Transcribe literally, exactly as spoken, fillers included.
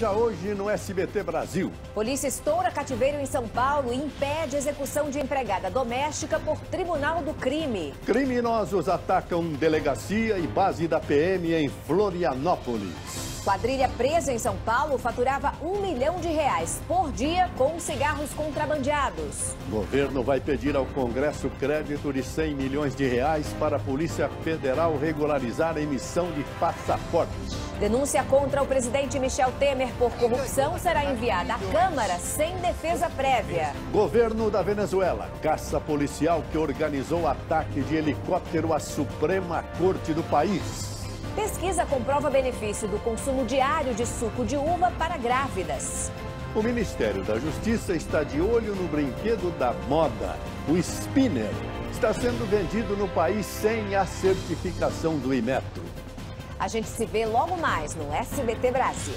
Já hoje no S B T Brasil. Polícia estoura cativeiro em São Paulo e impede execução de empregada doméstica por tribunal do crime. Criminosos atacam delegacia e base da P M em Florianópolis. Quadrilha presa em São Paulo faturava um milhão de reais por dia com cigarros contrabandeados. O governo vai pedir ao Congresso crédito de cem milhões de reais para a Polícia Federal regularizar a emissão de passaportes. Denúncia contra o presidente Michel Temer por corrupção será enviada à Câmara sem defesa prévia. Governo da Venezuela caça policial que organizou ataque de helicóptero à Suprema Corte do país. Pesquisa comprova benefício do consumo diário de suco de uva para grávidas. O Ministério da Justiça está de olho no brinquedo da moda. O spinner está sendo vendido no país sem a certificação do Inmetro. A gente se vê logo mais no S B T Brasil.